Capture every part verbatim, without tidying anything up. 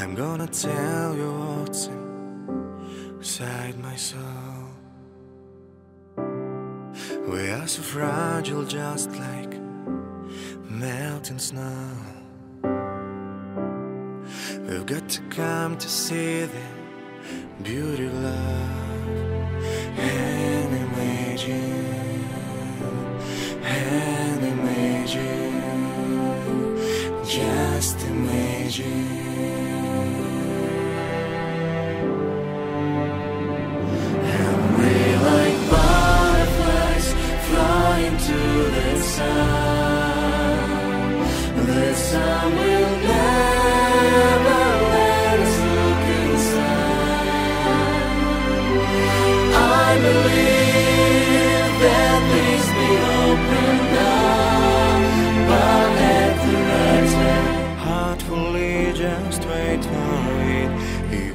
I'm gonna tell you what's inside my soul. We are so fragile, just like melting snow. We've got to come to see the beauty of love and imagine, and imagine, just imagine. The sun will never let us look inside. I believe that things will open up, but at the right time, heartfully just wait for it. It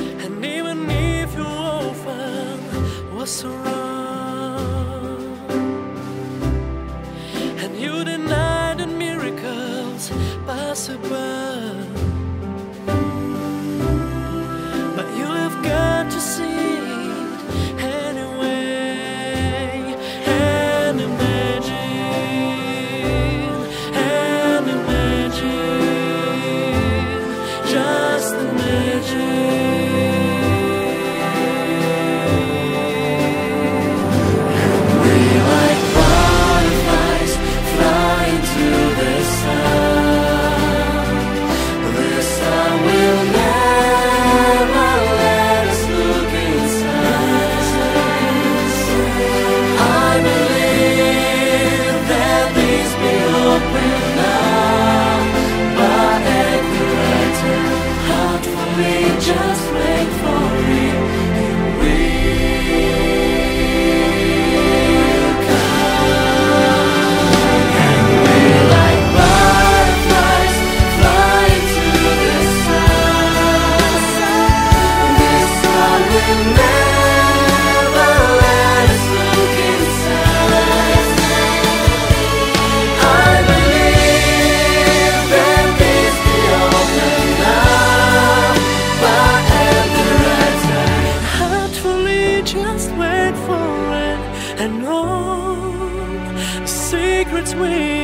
will come. And even if you often was around, you denied the miracles possible, but you have got to see it anyway, and imagine, and imagine, just imagine. Just wait for it, it will come. And we like butterflies fly to the sun. The sun will never let us look inside. I believe that this will open up, just wait for it, and all secrets will